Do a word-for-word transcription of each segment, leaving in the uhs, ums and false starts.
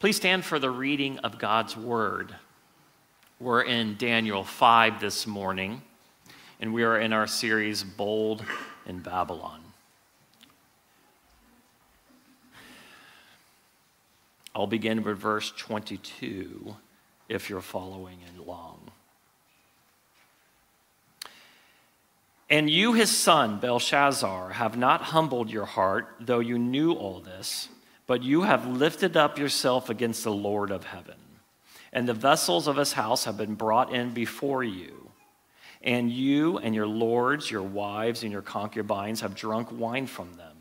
Please stand for the reading of God's word. We're in Daniel five this morning, and we are in our series, Bold in Babylon. I'll begin with verse twenty-two, if you're following along. And you, his son, Belshazzar, have not humbled your heart, though you knew all this, but you have lifted up yourself against the Lord of heaven. And the vessels of his house have been brought in before you. And you and your lords, your wives, and your concubines have drunk wine from them.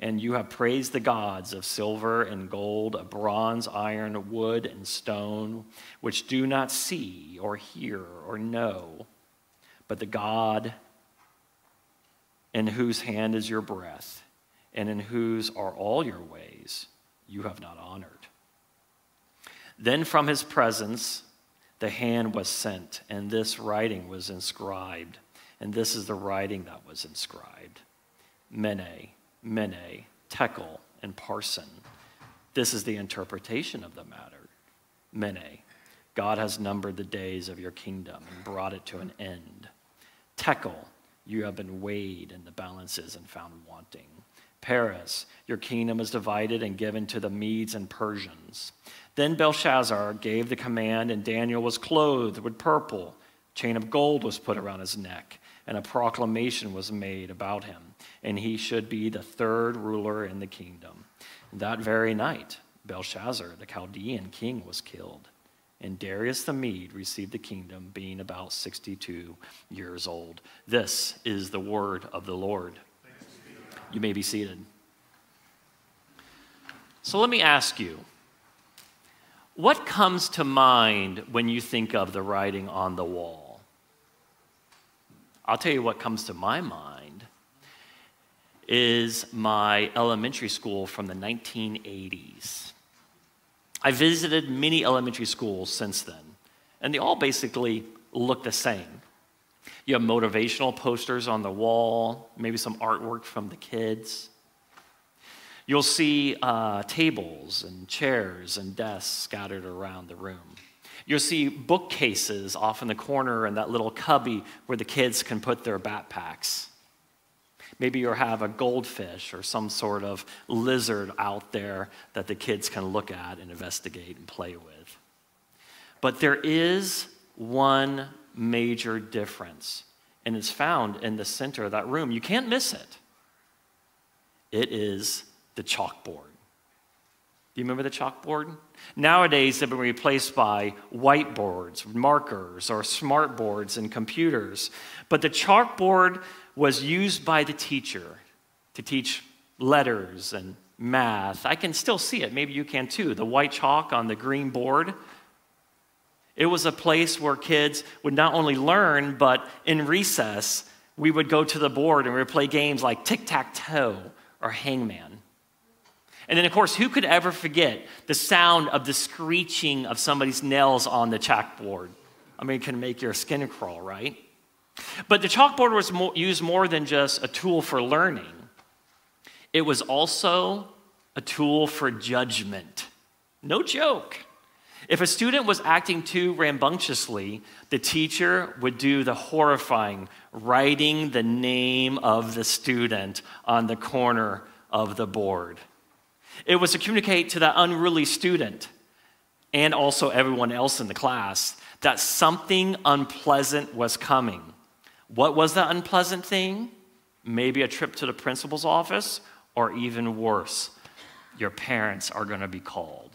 And you have praised the gods of silver and gold, of bronze, iron, wood, and stone, which do not see or hear or know, but the God in whose hand is your breath and in whose are all your ways. You have not honored. Then from his presence the hand was sent, and this writing was inscribed. And this is the writing that was inscribed: Mene, Mene, Tekel, and Parsin. This is the interpretation of the matter. Mene, God has numbered the days of your kingdom and brought it to an end. Tekel, you have been weighed in the balances and found wanting. Peres, your kingdom is divided and given to the Medes and Persians. Then Belshazzar gave the command, and Daniel was clothed with purple. A chain of gold was put around his neck, and a proclamation was made about him, and he should be the third ruler in the kingdom. That very night, Belshazzar, the Chaldean king, was killed, and Darius the Mede received the kingdom, being about sixty-two years old. This is the word of the Lord. You may be seated. So let me ask you, what comes to mind when you think of the writing on the wall? I'll tell you what comes to my mind is my elementary school from the nineteen eighties. I visited many elementary schools since then, and they all basically look the same. You have motivational posters on the wall, maybe some artwork from the kids. You'll see uh, tables and chairs and desks scattered around the room. You'll see bookcases off in the corner and that little cubby where the kids can put their backpacks. Maybe you'll have a goldfish or some sort of lizard out there that the kids can look at and investigate and play with. But there is one major difference, and it's found in the center of that room. You can't miss it. It is the chalkboard. Do you remember the chalkboard? Nowadays, they've been replaced by whiteboards, markers, or smart boards and computers. But the chalkboard was used by the teacher to teach letters and math. I can still see it. Maybe you can too. The white chalk on the green board. It was a place where kids would not only learn, but in recess, we would go to the board and we would play games like tic-tac-toe or hangman. And then, of course, who could ever forget the sound of the screeching of somebody's nails on the chalkboard? I mean, it can make your skin crawl, right? But the chalkboard was more, used more than just a tool for learning. It was also a tool for judgment. No joke. If a student was acting too rambunctiously, the teacher would do the horrifying, writing the name of the student on the corner of the board. It was to communicate to that unruly student and also everyone else in the class that something unpleasant was coming. What was that unpleasant thing? Maybe a trip to the principal's office, or even worse, your parents are going to be called.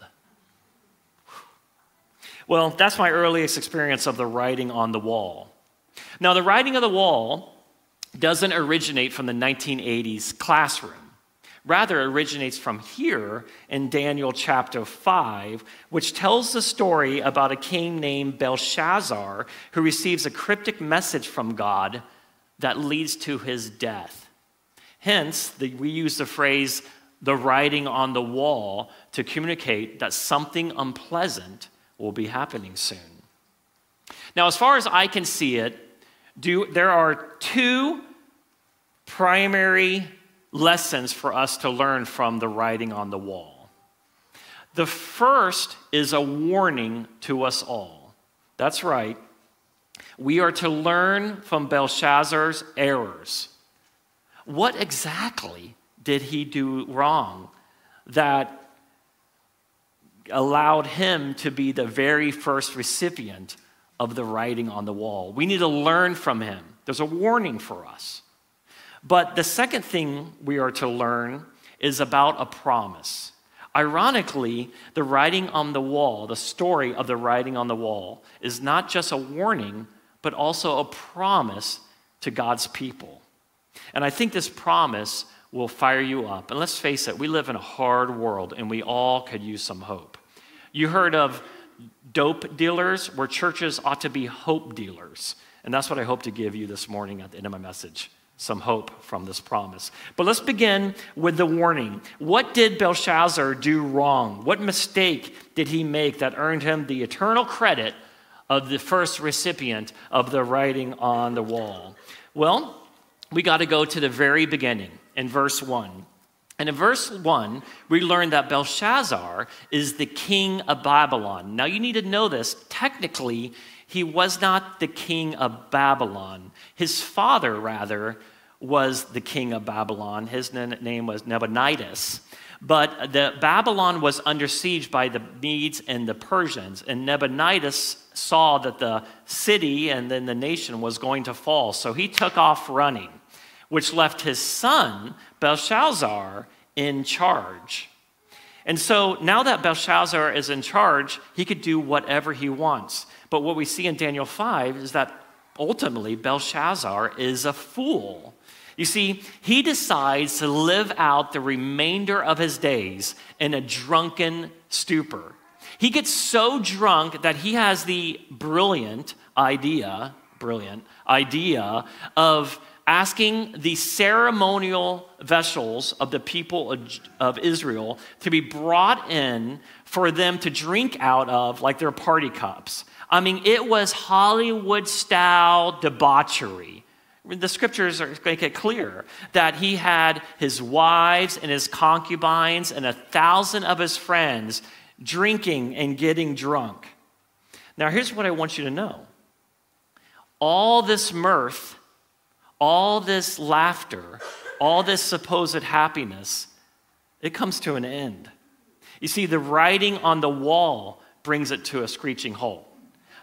Well, that's my earliest experience of the writing on the wall. Now, the writing of the wall doesn't originate from the nineteen eighties classroom. Rather, it originates from here in Daniel chapter five, which tells the story about a king named Belshazzar who receives a cryptic message from God that leads to his death. Hence, the, we use the phrase, the writing on the wall, to communicate that something unpleasant will be happening soon. Now, as far as I can see it, do, there are two primary lessons for us to learn from the writing on the wall. The first is a warning to us all. That's right. We are to learn from Belshazzar's errors. What exactly did he do wrong that allowed him to be the very first recipient of the writing on the wall? We need to learn from him. There's a warning for us. But the second thing we are to learn is about a promise. Ironically, the writing on the wall, the story of the writing on the wall, is not just a warning, but also a promise to God's people. And I think this promise will fire you up. And let's face it, we live in a hard world, and we all could use some hope. You heard of dope dealers, where churches ought to be hope dealers. And that's what I hope to give you this morning at the end of my message, some hope from this promise. But let's begin with the warning. What did Belshazzar do wrong? What mistake did he make that earned him the eternal credit of the first recipient of the writing on the wall? Well, we got to go to the very beginning in verse one. And in verse one, we learn that Belshazzar is the king of Babylon. Now, you need to know this. Technically, he was not the king of Babylon. His father, rather, was the king of Babylon. His name was Nabonidus. But the Babylon was under siege by the Medes and the Persians. And Nabonidus saw that the city and then the nation was going to fall. So he took off running, which left his son, Belshazzar, in charge. And so now that Belshazzar is in charge, he could do whatever he wants. But what we see in Daniel five is that ultimately Belshazzar is a fool. You see, he decides to live out the remainder of his days in a drunken stupor. He gets so drunk that he has the brilliant idea, brilliant idea of asking the ceremonial vessels of the people of Israel to be brought in for them to drink out of, like their party cups. I mean, it was Hollywood-style debauchery. The scriptures make it clear that he had his wives and his concubines and a thousand of his friends drinking and getting drunk. Now, here's what I want you to know. All this mirth, all this laughter, all this supposed happiness, it comes to an end. You see, the writing on the wall brings it to a screeching halt.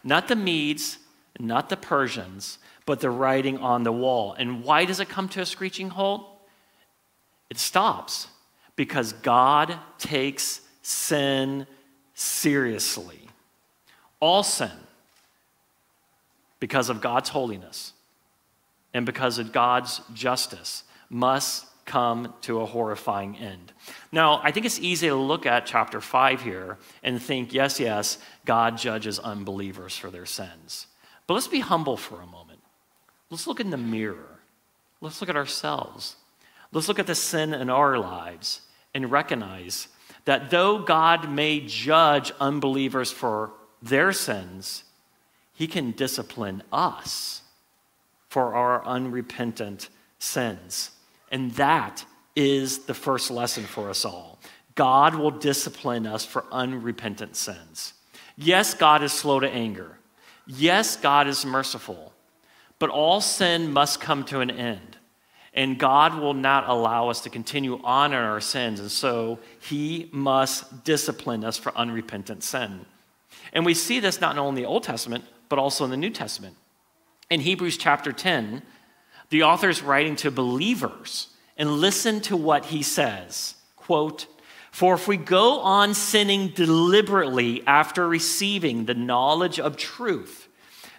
Not the Medes, not the Persians, but the writing on the wall. And why does it come to a screeching halt? It stops because God takes sin seriously. All sin, because of God's holiness and because of God's justice, must come to a horrifying end. Now, I think it's easy to look at chapter five here and think, yes, yes, God judges unbelievers for their sins. But let's be humble for a moment. Let's look in the mirror. Let's look at ourselves. Let's look at the sin in our lives and recognize that though God may judge unbelievers for their sins, he can discipline us for our unrepentant sins. And that is the first lesson for us all. God will discipline us for unrepentant sins. Yes, God is slow to anger. Yes, God is merciful. But all sin must come to an end. And God will not allow us to continue on in our sins. And so he must discipline us for unrepentant sin. And we see this not only in the Old Testament, but also in the New Testament. In Hebrews chapter ten, the author is writing to believers, and listen to what he says. Quote, "For if we go on sinning deliberately after receiving the knowledge of truth,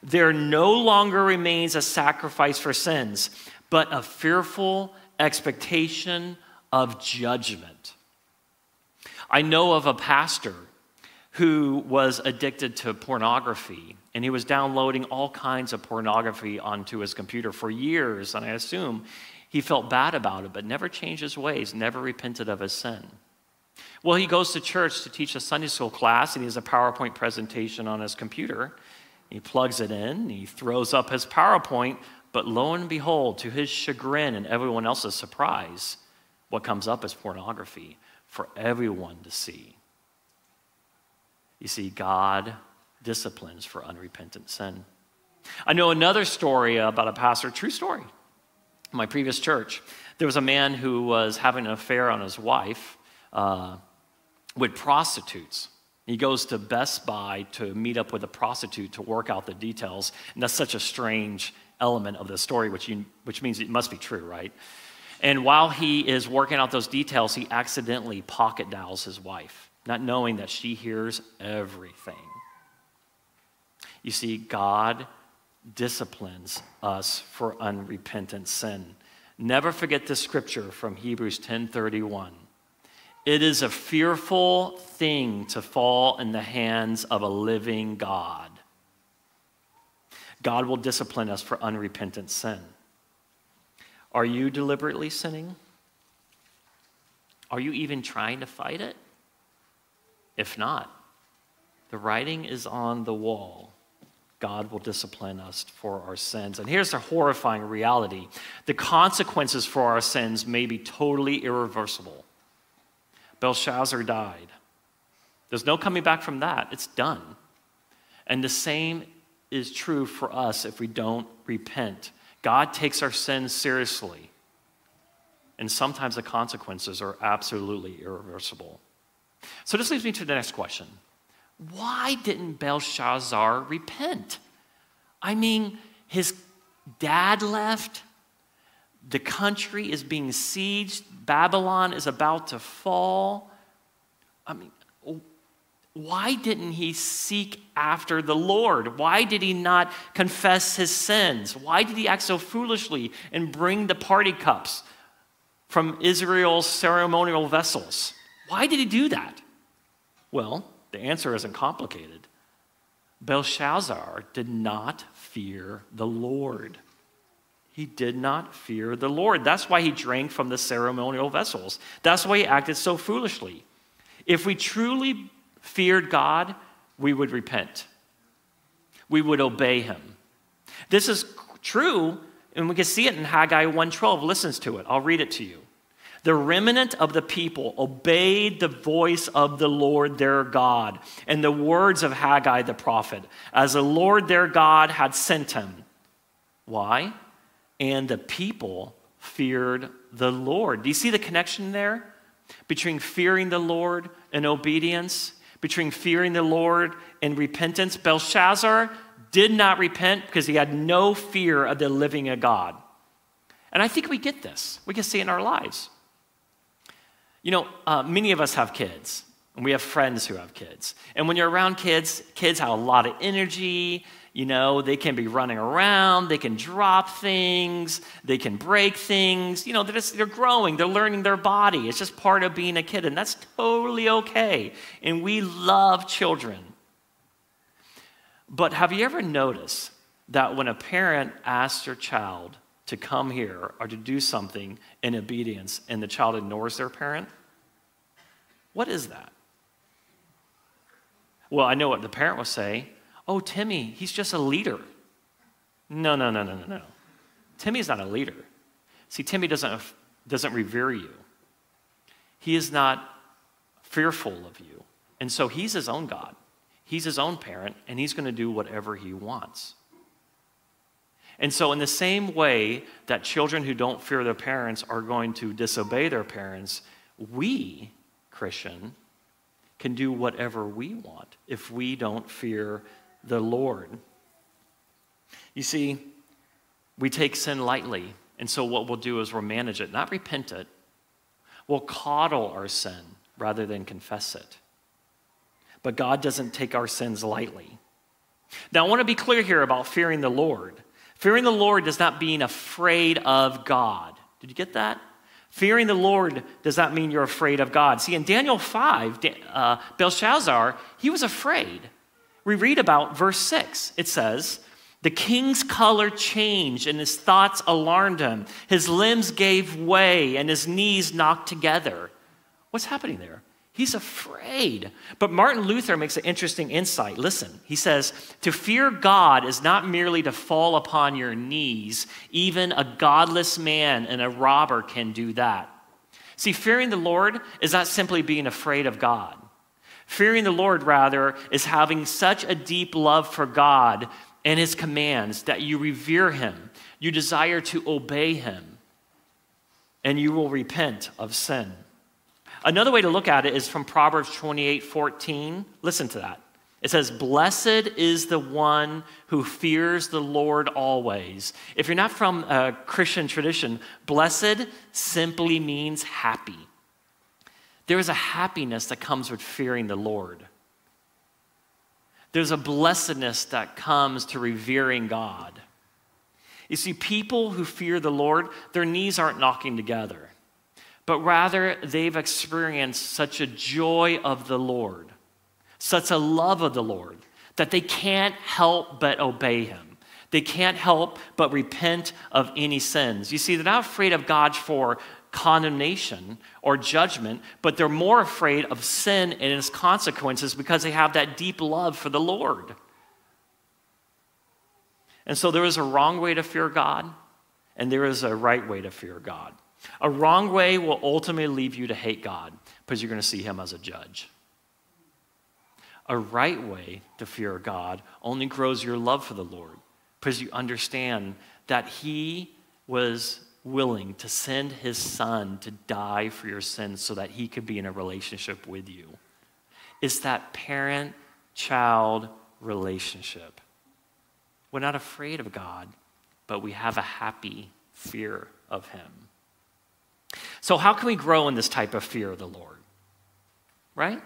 there no longer remains a sacrifice for sins, but a fearful expectation of judgment." I know of a pastor who was addicted to pornography, and he was downloading all kinds of pornography onto his computer for years, and I assume he felt bad about it, but never changed his ways, never repented of his sin. Well, he goes to church to teach a Sunday school class, and he has a PowerPoint presentation on his computer. He plugs it in, he throws up his PowerPoint, but lo and behold, to his chagrin and everyone else's surprise, what comes up is pornography for everyone to see. You see, God disciplines for unrepentant sin. I know another story about a pastor, true story. In my previous church, there was a man who was having an affair on his wife uh, with prostitutes. He goes to Best Buy to meet up with a prostitute to work out the details. And that's such a strange element of the story, which, you, which means it must be true, right? And while he is working out those details, he accidentally pocket dials his wife, not knowing that she hears everything. You see, God disciplines us for unrepentant sin. Never forget this scripture from Hebrews ten thirty-one. It is a fearful thing to fall in the hands of a living God. God will discipline us for unrepentant sin. Are you deliberately sinning? Are you even trying to fight it? If not, the writing is on the wall. God will discipline us for our sins. And here's the horrifying reality. The consequences for our sins may be totally irreversible. Belshazzar died. There's no coming back from that. It's done. And the same is true for us if we don't repent. God takes our sins seriously. And sometimes the consequences are absolutely irreversible. So this leads me to the next question. Why didn't Belshazzar repent? I mean, his dad left. The country is being sieged. Babylon is about to fall. I mean, why didn't he seek after the Lord? Why did he not confess his sins? Why did he act so foolishly and bring the party cups from Israel's ceremonial vessels? Why did he do that? Well, the answer isn't complicated. Belshazzar did not fear the Lord. He did not fear the Lord. That's why he drank from the ceremonial vessels. That's why he acted so foolishly. If we truly feared God, we would repent. We would obey him. This is true, and we can see it in Haggai one twelve. Listen to it. I'll read it to you. The remnant of the people obeyed the voice of the Lord their God and the words of Haggai the prophet, as the Lord their God had sent him. Why? And the people feared the Lord. Do you see the connection there between fearing the Lord and obedience, between fearing the Lord and repentance? Belshazzar did not repent because he had no fear of the living God. And I think we get this. We can see it in our lives. You know, uh, many of us have kids, and we have friends who have kids. And when you're around kids, kids have a lot of energy. You know, they can be running around. They can drop things. They can break things. You know, they're, just, they're growing. They're learning their body. It's just part of being a kid, and that's totally okay. And we love children. But have you ever noticed that when a parent asks their child to come here or to do something in obedience, and the child ignores their parent? What is that? Well, I know what the parent will say. Oh, Timmy, he's just a leader. No, no, no, no, no, no. Timmy's not a leader. See, Timmy doesn't, doesn't revere you. He is not fearful of you. And so he's his own God. He's his own parent, and he's going to do whatever he wants. And so in the same way that children who don't fear their parents are going to disobey their parents, we, Christian, can do whatever we want if we don't fear the Lord. You see, we take sin lightly, and so what we'll do is we'll manage it, not repent it. We'll coddle our sin rather than confess it. But God doesn't take our sins lightly. Now, I want to be clear here about fearing the Lord. Fearing the Lord does not mean afraid of God. Did you get that? Fearing the Lord does not mean you're afraid of God. See, in Daniel five, uh, Belshazzar, he was afraid. We read about verse six. It says, the king's color changed and his thoughts alarmed him. His limbs gave way and his knees knocked together. What's happening there? He's afraid. But Martin Luther makes an interesting insight. Listen, he says, to fear God is not merely to fall upon your knees. Even a godless man and a robber can do that. See, fearing the Lord is not simply being afraid of God. Fearing the Lord, rather, is having such a deep love for God and his commands that you revere him, you desire to obey him, and you will repent of sin. Another way to look at it is from Proverbs twenty-eight fourteen. Listen to that. It says, "Blessed is the one who fears the Lord always." If you're not from a Christian tradition, blessed simply means happy. There is a happiness that comes with fearing the Lord. There's a blessedness that comes to revering God. You see, people who fear the Lord, their knees aren't knocking together, but rather they've experienced such a joy of the Lord, such a love of the Lord, that they can't help but obey him. They can't help but repent of any sins. You see, they're not afraid of God for condemnation or judgment, but they're more afraid of sin and its consequences because they have that deep love for the Lord. And so there is a wrong way to fear God, and there is a right way to fear God. A wrong way will ultimately lead you to hate God because you're going to see him as a judge. A right way to fear God only grows your love for the Lord because you understand that he was willing to send his son to die for your sins so that he could be in a relationship with you. It's that parent-child relationship. We're not afraid of God, but we have a happy fear of him. So how can we grow in this type of fear of the Lord? Right?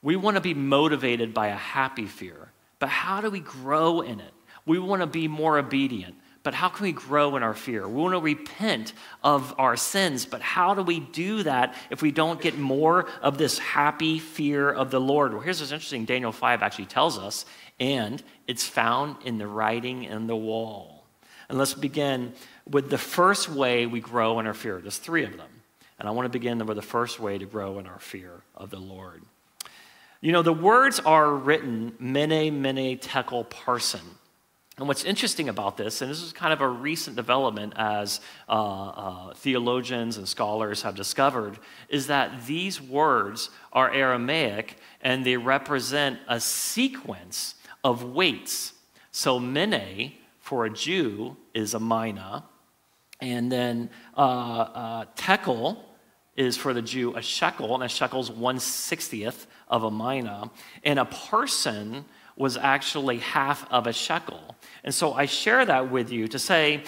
We want to be motivated by a happy fear, but how do we grow in it? We want to be more obedient, but how can we grow in our fear? We want to repent of our sins, but how do we do that if we don't get more of this happy fear of the Lord? Well, here's what's interesting. Daniel five actually tells us, and it's found in the writing and the wall. And let's begin with the first way we grow in our fear. There's three of them, and I want to begin with the first way to grow in our fear of the Lord. You know, the words are written, Mene, Mene, Tekel, Parsin. And what's interesting about this, and this is kind of a recent development as uh, uh, theologians and scholars have discovered, is that these words are Aramaic and they represent a sequence of weights. So Mene, for a Jew, is a mina. And then uh, uh, Tekel is for the Jew a shekel, and a shekel's one sixtieth of a mina, and a parsin was actually half of a shekel. And so I share that with you to say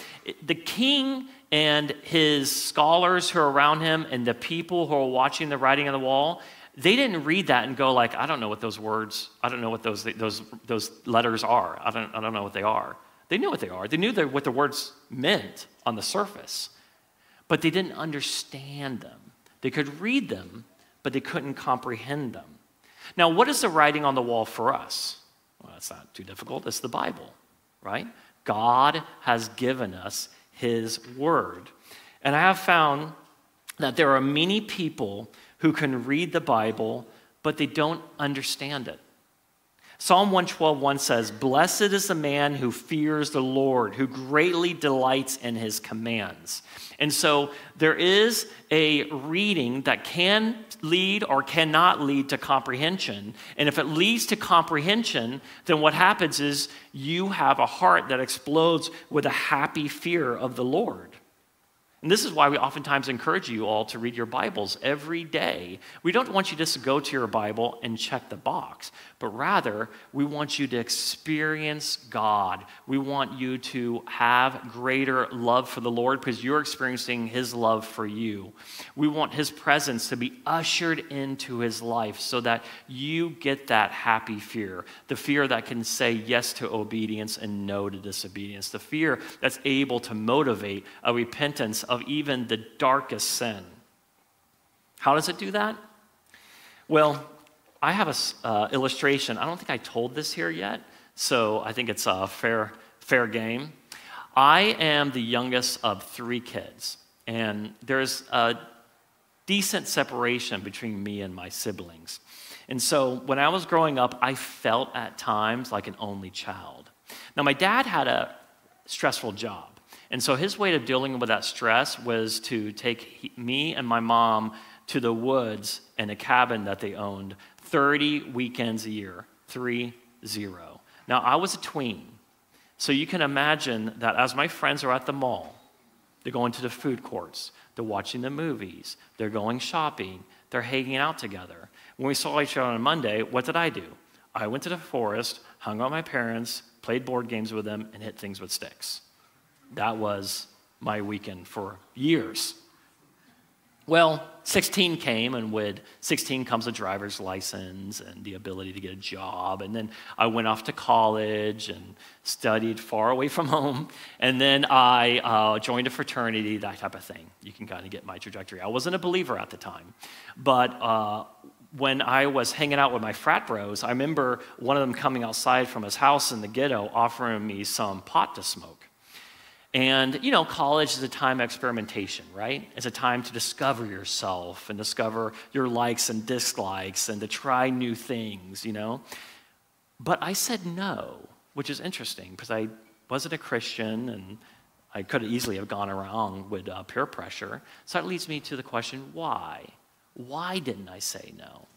the king and his scholars who are around him and the people who are watching the writing on the wall, they didn't read that and go like, I don't know what those words, I don't know what those, those, those letters are. I don't, I don't know what they are. They knew what they are. They knew the, what the words meant on the surface, but they didn't understand them. They could read them, but they couldn't comprehend them. Now, what is the writing on the wall for us? Well, that's not too difficult. It's the Bible, right? God has given us his word. And I have found that there are many people who can read the Bible, but they don't understand it. Psalm one twelve one says, "Blessed is the man who fears the Lord, who greatly delights in his commands." And so there is a reading that can lead or cannot lead to comprehension. And if it leads to comprehension, then what happens is you have a heart that explodes with a happy fear of the Lord. And this is why we oftentimes encourage you all to read your Bibles every day. We don't want you just to go to your Bible and check the box, but rather we want you to experience God. We want you to have greater love for the Lord because you're experiencing his love for you. We want his presence to be ushered into his life so that you get that happy fear, the fear that can say yes to obedience and no to disobedience, the fear that's able to motivate a repentance of even the darkest sin. How does it do that? Well, I have a uh, illustration. I don't think I told this here yet, so I think it's a fair, fair game. I am the youngest of three kids, and there's a decent separation between me and my siblings. And so when I was growing up, I felt at times like an only child. Now, my dad had a stressful job. And so his way of dealing with that stress was to take me and my mom to the woods in a cabin that they owned thirty weekends a year, three zero. Now, I was a tween, so you can imagine that as my friends are at the mall, they're going to the food courts, they're watching the movies, they're going shopping, they're hanging out together. When we saw each other on Monday, what did I do? I went to the forest, hung out with my parents, played board games with them, and hit things with sticks. That was my weekend for years. Well, sixteen came, and with sixteen comes a driver's license and the ability to get a job. And then I went off to college and studied far away from home. And then I uh, joined a fraternity, that type of thing. You can kind of get my trajectory. I wasn't a believer at the time, but uh, when I was hanging out with my frat bros, I remember one of them coming outside from his house in the ghetto offering me some pot to smoke. And, you know, college is a time of experimentation, right? It's a time to discover yourself and discover your likes and dislikes and to try new things, you know? But I said no, which is interesting because I wasn't a Christian and I could easily have gone around with uh, peer pressure. So that leads me to the question, why? Why didn't I say no?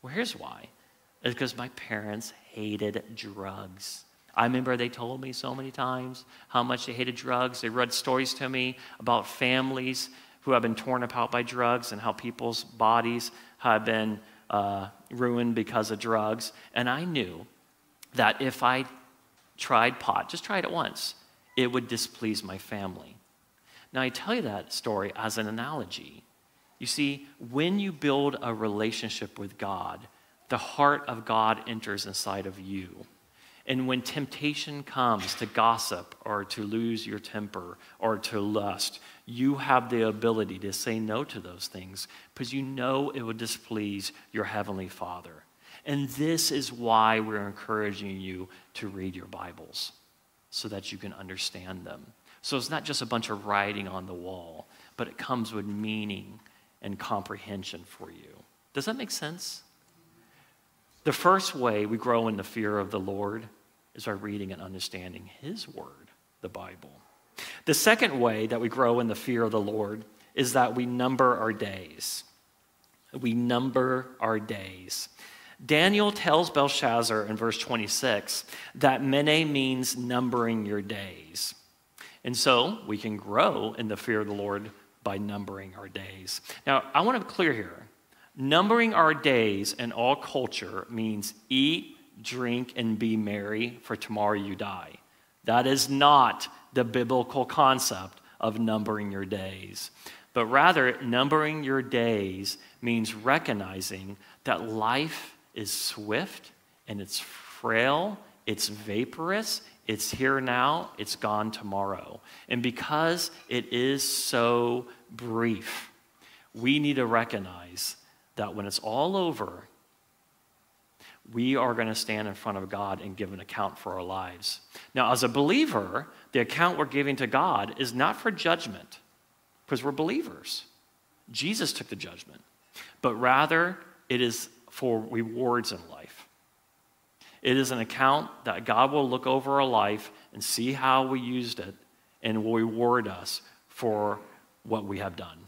Well, here's why. It's because my parents hated drugs. I remember they told me so many times how much they hated drugs. They read stories to me about families who have been torn apart by drugs and how people's bodies have been uh, ruined because of drugs. And I knew that if I tried pot, just tried it once, it would displease my family. Now, I tell you that story as an analogy. You see, when you build a relationship with God, the heart of God enters inside of you. And when temptation comes to gossip or to lose your temper or to lust, you have the ability to say no to those things because you know it would displease your Heavenly Father. And this is why we're encouraging you to read your Bibles so that you can understand them. So it's not just a bunch of writing on the wall, but it comes with meaning and comprehension for you. Does that make sense? The first way we grow in the fear of the Lord is by reading and understanding His Word, the Bible. The second way that we grow in the fear of the Lord is that we number our days. We number our days. Daniel tells Belshazzar in verse twenty-six that Mene means numbering your days. And so we can grow in the fear of the Lord by numbering our days. Now, I want to be clear here. Numbering our days in all culture means eat, drink, and be merry, for tomorrow you die. That is not the biblical concept of numbering your days. But rather, numbering your days means recognizing that life is swift and it's frail, it's vaporous, it's here now, it's gone tomorrow. And because it is so brief, we need to recognize that when it's all over, we are going to stand in front of God and give an account for our lives. Now, as a believer, the account we're giving to God is not for judgment, because we're believers. Jesus took the judgment, but rather it is for rewards in life. It is an account that God will look over our life and see how we used it and will reward us for what we have done.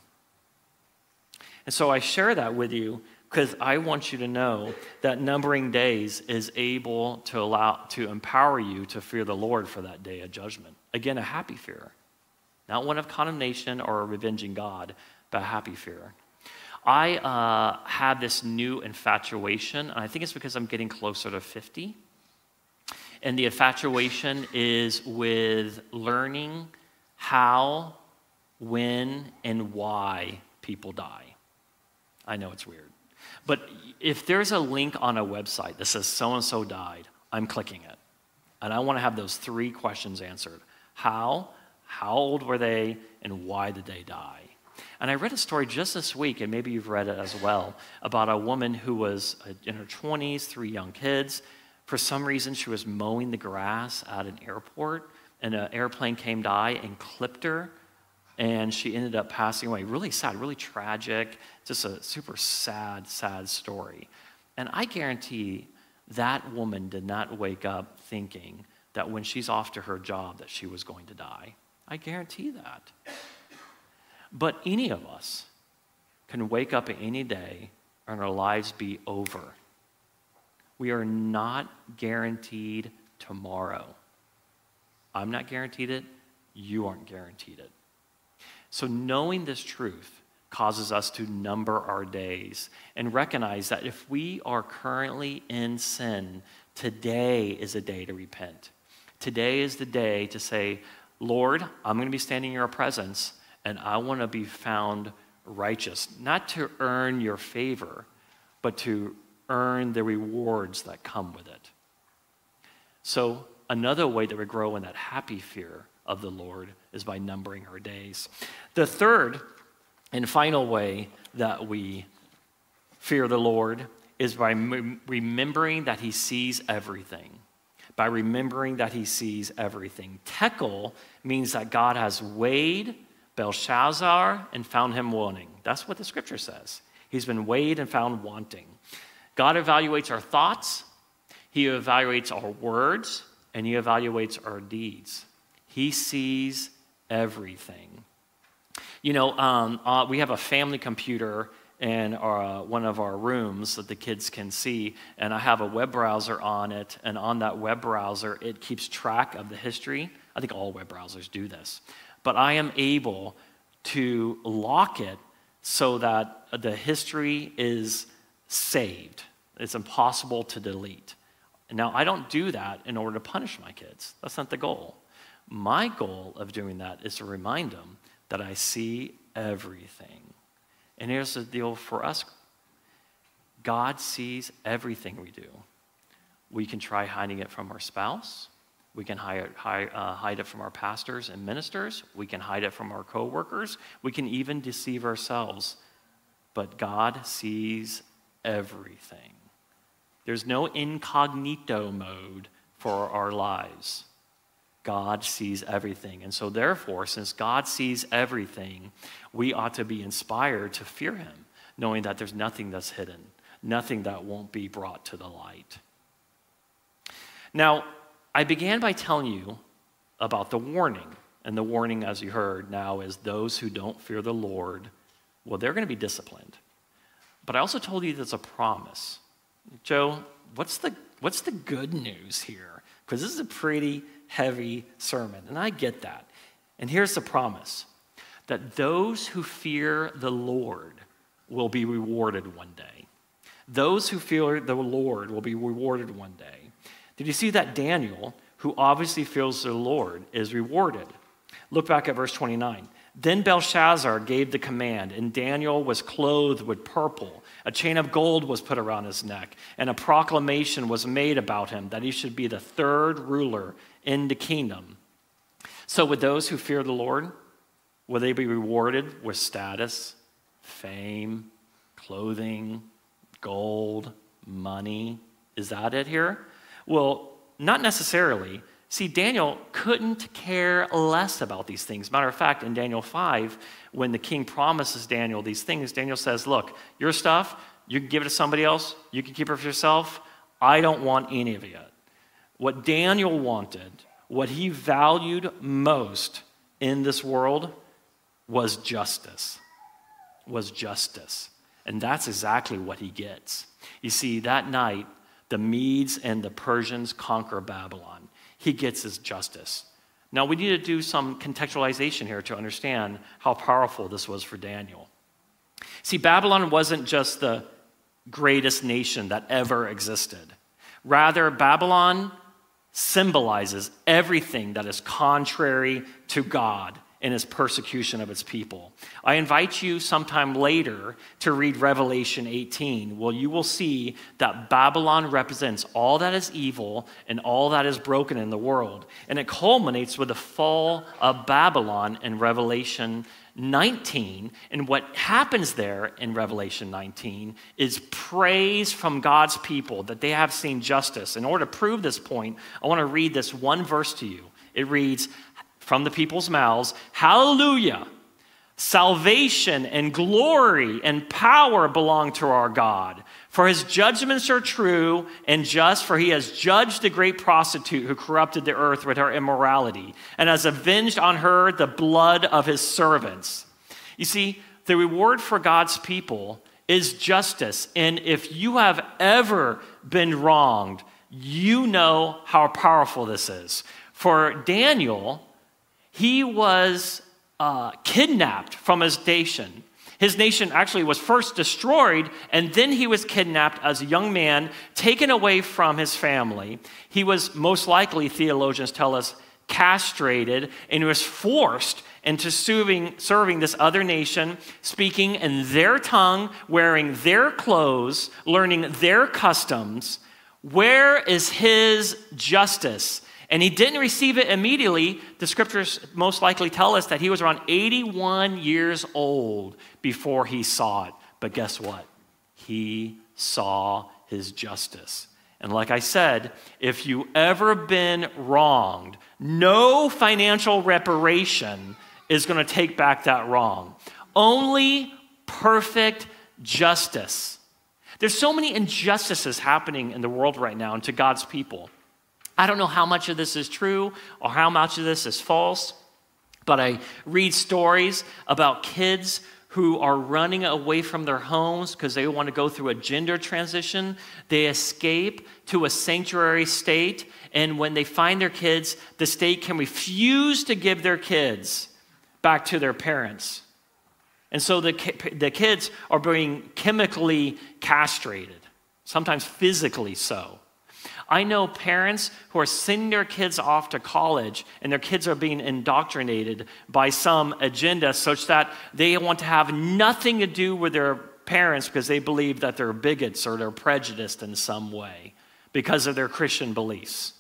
And so I share that with you because I want you to know that numbering days is able to allow, to empower you to fear the Lord for that day of judgment. Again, a happy fear, not one of condemnation or revenging God, but a happy fear. I uh, have this new infatuation, and I think it's because I'm getting closer to fifty. And the infatuation is with learning how, when, and why people die. I know it's weird. But if there's a link on a website that says so-and-so died, I'm clicking it. And I want to have those three questions answered. How, how old were they, and why did they die? And I read a story just this week, and maybe you've read it as well, about a woman who was in her twenties, three young kids. For some reason, she was mowing the grass at an airport, and an airplane came by and clipped her. And she ended up passing away. Really sad, really tragic, just a super sad, sad story. And I guarantee that woman did not wake up thinking that when she's off to her job that she was going to die. I guarantee that. But any of us can wake up at any day and our lives be over we are not guaranteed tomorrow. I'm not guaranteed it. You aren't guaranteed it. So knowing this truth causes us to number our days and recognize that if we are currently in sin, today is a day to repent. Today is the day to say, Lord, I'm going to be standing in your presence, and I want to be found righteous, not to earn your favor, but to earn the rewards that come with it. So another way that we grow in that happy fear of the Lord is by numbering our days. The third and final way that we fear the Lord is by remembering that he sees everything. By remembering that he sees everything. Tekel means that God has weighed Belshazzar and found him wanting. That's what the scripture says. He's been weighed and found wanting. God evaluates our thoughts, he evaluates our words, and he evaluates our deeds. He sees everything. You know, um, uh, we have a family computer in our, uh, one of our rooms that the kids can see, and I have a web browser on it, and on that web browser, it keeps track of the history. I think all web browsers do this. But I am able to lock it so that the history is saved. It's impossible to delete. Now, I don't do that in order to punish my kids. That's not the goal. My goal of doing that is to remind them that I see everything. And here's the deal for us. God sees everything we do. We can try hiding it from our spouse. We can hide, hide, uh, hide it from our pastors and ministers. We can hide it from our coworkers. We can even deceive ourselves. But God sees everything. There's no incognito mode for our lives. God sees everything. And so therefore, since God sees everything, we ought to be inspired to fear him, knowing that there's nothing that's hidden, nothing that won't be brought to the light. Now, I began by telling you about the warning. And the warning, as you heard now, is those who don't fear the Lord, well, they're going to be disciplined. But I also told you that's a promise. Joe, what's the, what's the good news here? Because this is a pretty heavy sermon, and I get that. And here's the promise, that those who fear the Lord will be rewarded one day. Those who fear the Lord will be rewarded one day. Did you see that Daniel, who obviously fears the Lord, is rewarded? Look back at verse twenty-nine. Then Belshazzar gave the command, and Daniel was clothed with purple. A chain of gold was put around his neck, and a proclamation was made about him that he should be the third ruler in the kingdom. So would those who fear the Lord, will they be rewarded with status, fame, clothing, gold, money? Is that it here? Well, not necessarily. See, Daniel couldn't care less about these things. Matter of fact, in Daniel five, when the king promises Daniel these things, Daniel says, look, your stuff, you can give it to somebody else. You can keep it for yourself. I don't want any of it. What Daniel wanted, what he valued most in this world was justice, was justice. And that's exactly what he gets. You see, that night, the Medes and the Persians conquer Babylon. He gets his justice. Now, we need to do some contextualization here to understand how powerful this was for Daniel. See, Babylon wasn't just the greatest nation that ever existed. Rather, Babylon symbolizes everything that is contrary to God in his persecution of its people. I invite you sometime later to read Revelation eighteen. Well, you will see that Babylon represents all that is evil and all that is broken in the world. And it culminates with the fall of Babylon in Revelation nineteen. And what happens there in Revelation nineteen is praise from God's people that they have seen justice. In order to prove this point, I want to read this one verse to you. It reads, from the people's mouths, hallelujah, salvation and glory and power belong to our God. For his judgments are true and just, for he has judged the great prostitute who corrupted the earth with her immorality and has avenged on her the blood of his servants. You see, the reward for God's people is justice. And if you have ever been wronged, you know how powerful this is. For Daniel, he was uh, kidnapped from his nation. His nation actually was first destroyed, and then he was kidnapped as a young man, taken away from his family. He was most likely, theologians tell us, castrated, and he was forced into serving, serving this other nation, speaking in their tongue, wearing their clothes, learning their customs. Where is his justice? And he didn't receive it immediately. The scriptures most likely tell us that he was around eighty-one years old before he saw it. But guess what? He saw his justice. And like I said, if you ever been wronged, no financial reparation is going to take back that wrong. Only perfect justice. There's so many injustices happening in the world right now and to God's people. I don't know how much of this is true or how much of this is false, but I read stories about kids who are running away from their homes because they want to go through a gender transition. They escape to a sanctuary state, and when they find their kids, the state can refuse to give their kids back to their parents. And so the, the kids are being chemically castrated, sometimes physically so. I know parents who are sending their kids off to college, and their kids are being indoctrinated by some agenda such that they want to have nothing to do with their parents because they believe that they're bigots or they're prejudiced in some way because of their Christian beliefs.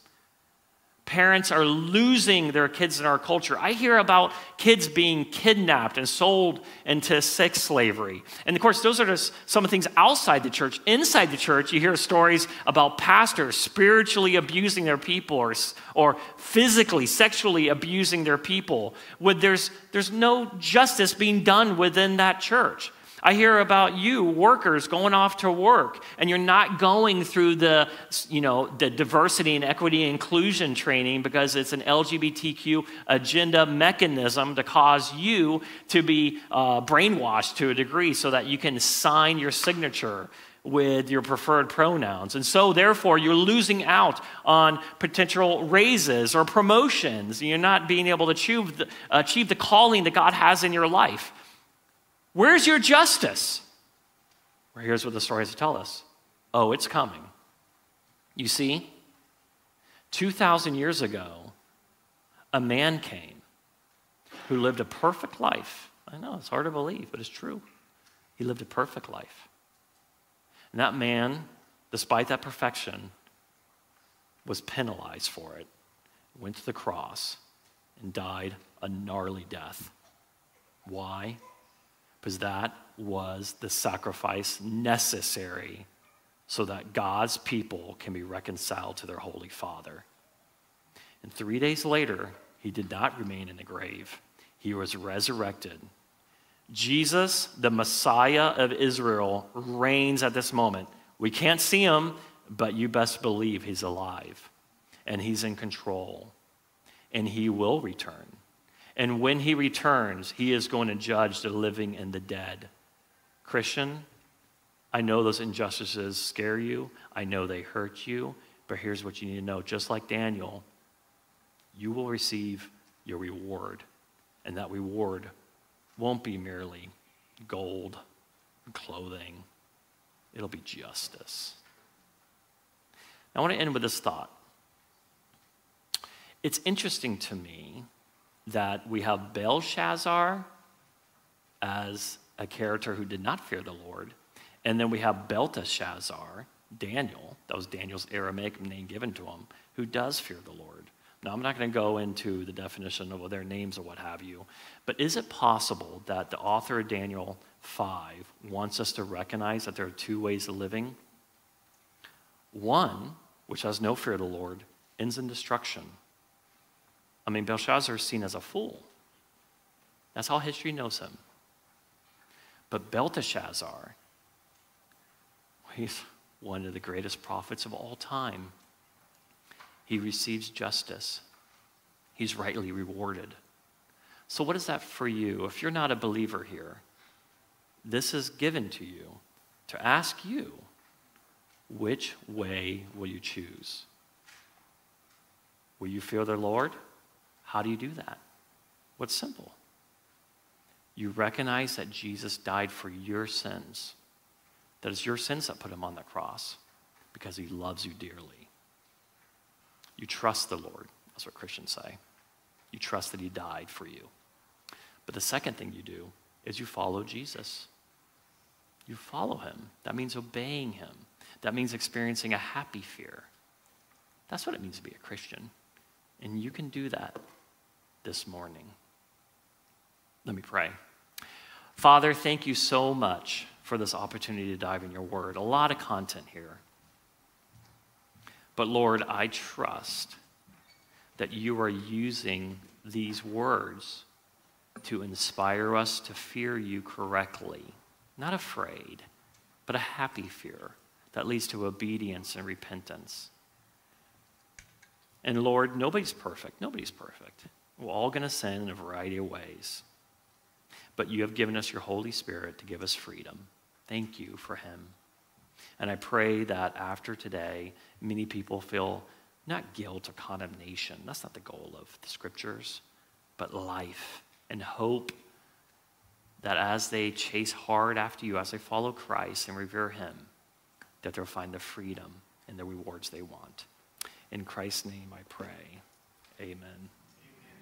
Parents are losing their kids in our culture. I hear about kids being kidnapped and sold into sex slavery. And of course, those are just some of the things outside the church. Inside the church, you hear stories about pastors spiritually abusing their people or, or physically, sexually abusing their people. When there's, there's no justice being done within that church. I hear about you, workers, going off to work, and you're not going through the, you know, the diversity and equity and inclusion training because it's an L G B T Q agenda mechanism to cause you to be uh, brainwashed to a degree so that you can sign your signature with your preferred pronouns. And so, therefore, you're losing out on potential raises or promotions. You're not being able to achieve the, achieve the calling that God has in your life. Where's your justice? Well, here's what the stories tell us. Oh, it's coming. You see, two thousand years ago, a man came who lived a perfect life. I know, it's hard to believe, but it's true. He lived a perfect life. And that man, despite that perfection, was penalized for it, went to the cross, and died a gnarly death. Why? Because that was the sacrifice necessary so that God's people can be reconciled to their Holy Father. And three days later, he did not remain in the grave. He was resurrected. Jesus, the Messiah of Israel, reigns at this moment. We can't see him, but you best believe he's alive. And he's in control. And he will return. And when he returns, he is going to judge the living and the dead. Christian, I know those injustices scare you. I know they hurt you. But here's what you need to know. Just like Daniel, you will receive your reward. And that reward won't be merely gold or clothing. It'll be justice. I want to end with this thought. It's interesting to me that we have Belshazzar as a character who did not fear the Lord. And then we have Belteshazzar, Daniel, that was Daniel's Aramaic name given to him, who does fear the Lord. Now, I'm not going to go into the definition of their names or what have you, but is it possible that the author of Daniel five wants us to recognize that there are two ways of living? One, which has no fear of the Lord, ends in destruction. I mean, Belshazzar is seen as a fool. That's how history knows him. But Belteshazzar, he's one of the greatest prophets of all time. He receives justice. He's rightly rewarded. So what is that for you? If you're not a believer here, this is given to you. to ask you, which way will you choose? Will you fear the Lord? How do you do that? What's simple? You recognize that Jesus died for your sins. That it's your sins that put him on the cross because he loves you dearly. You trust the Lord. That's what Christians say. You trust that he died for you. But the second thing you do is you follow Jesus. You follow him. That means obeying him. That means experiencing a happy fear. That's what it means to be a Christian. And you can do that this morning. Let me pray. Father, thank you so much for this opportunity to dive in your word. A lot of content here. But Lord, I trust that you are using these words to inspire us to fear you correctly. Not afraid, but a happy fear that leads to obedience and repentance. And Lord, nobody's perfect. Nobody's perfect. We're all going to sin in a variety of ways. But you have given us your Holy Spirit to give us freedom. Thank you for him. And I pray that after today, many people feel not guilt or condemnation. That's not the goal of the scriptures, but life and hope that as they chase hard after you, as they follow Christ and revere him, that they'll find the freedom and the rewards they want. In Christ's name I pray, amen.